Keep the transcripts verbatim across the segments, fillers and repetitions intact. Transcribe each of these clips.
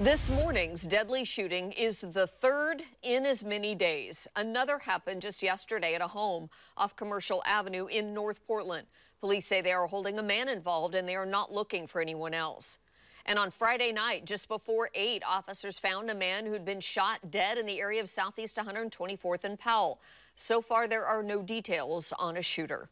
This morning's deadly shooting is the third in as many days. Another happened just yesterday at a home off Commercial Avenue in North Portland. Police say they are holding a man involved and they are not looking for anyone else. And on Friday night, just before eight, officers found a man who'd been shot dead in the area of Southeast one hundred twenty-fourth and Powell. So far, there are no details on a shooter.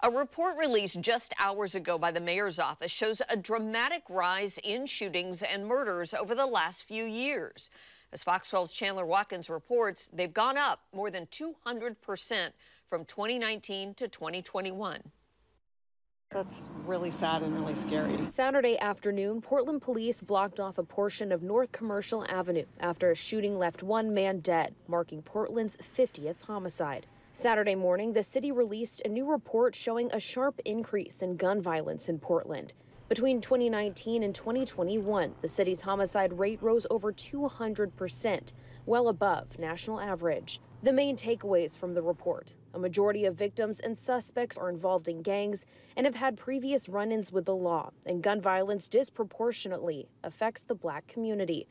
A report released just hours ago by the mayor's office shows a dramatic rise in shootings and murders over the last few years. As Fox twelve's Chandler Watkins reports, they've gone up more than two hundred percent from twenty nineteen to twenty twenty-one. That's really sad and really scary. Saturday afternoon, Portland police blocked off a portion of North Commercial Avenue after a shooting left one man dead, marking Portland's fiftieth homicide. Saturday morning, the city released a new report showing a sharp increase in gun violence in Portland. Between twenty nineteen and twenty twenty-one, the city's homicide rate rose over two hundred percent, well above national average. The main takeaways from the report: a majority of victims and suspects are involved in gangs and have had previous run-ins with the law, and gun violence disproportionately affects the Black community.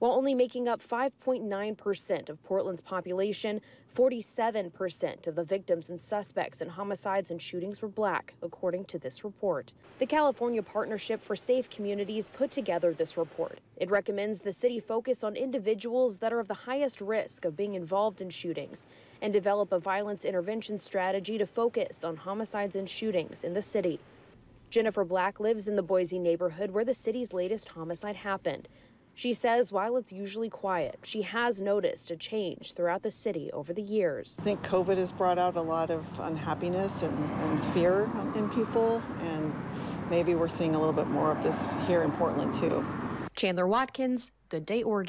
While only making up five point nine percent of Portland's population, forty-seven percent of the victims and suspects in homicides and shootings were Black, according to this report. The California Partnership for Safe Communities put together this report. It recommends the city focus on individuals that are of the highest risk of being involved in shootings and develop a violence intervention strategy to focus on homicides and shootings in the city. Jennifer Black lives in the Boise neighborhood where the city's latest homicide happened. She says while it's usually quiet, she has noticed a change throughout the city over the years. I think COVID has brought out a lot of unhappiness and, and fear in people, and maybe we're seeing a little bit more of this here in Portland too. Chandler Watkins, Good Day, Oregon.